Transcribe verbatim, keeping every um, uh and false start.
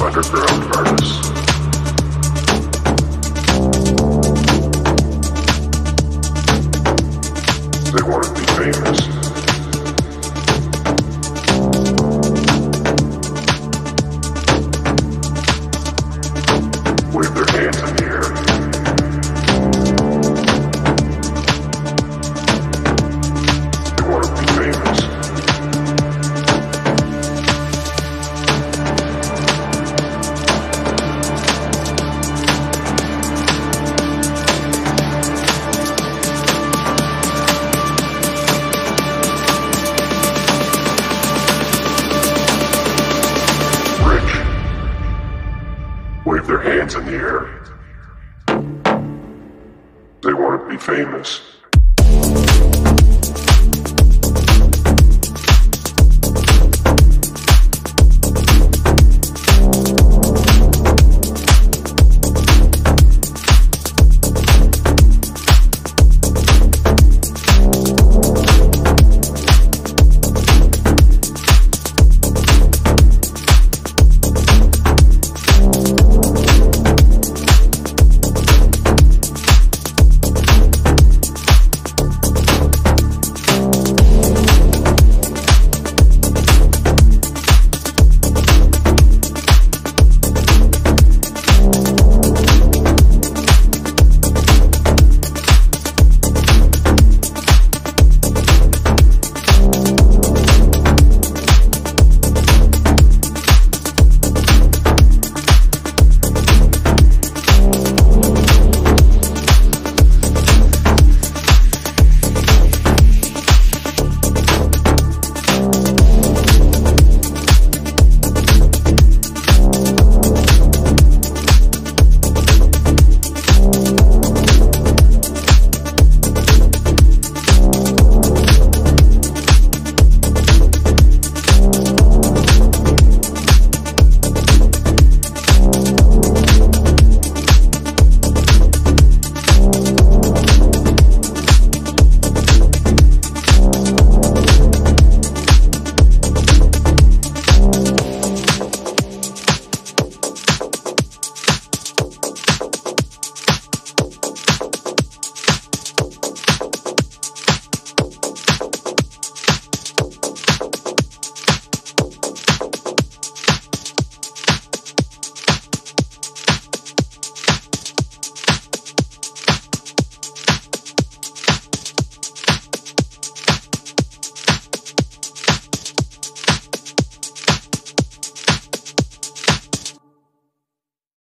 underground furnace. They want to be famous. Wave their hands in the air. They want to be famous. Wave their hands in the air. They want to be famous.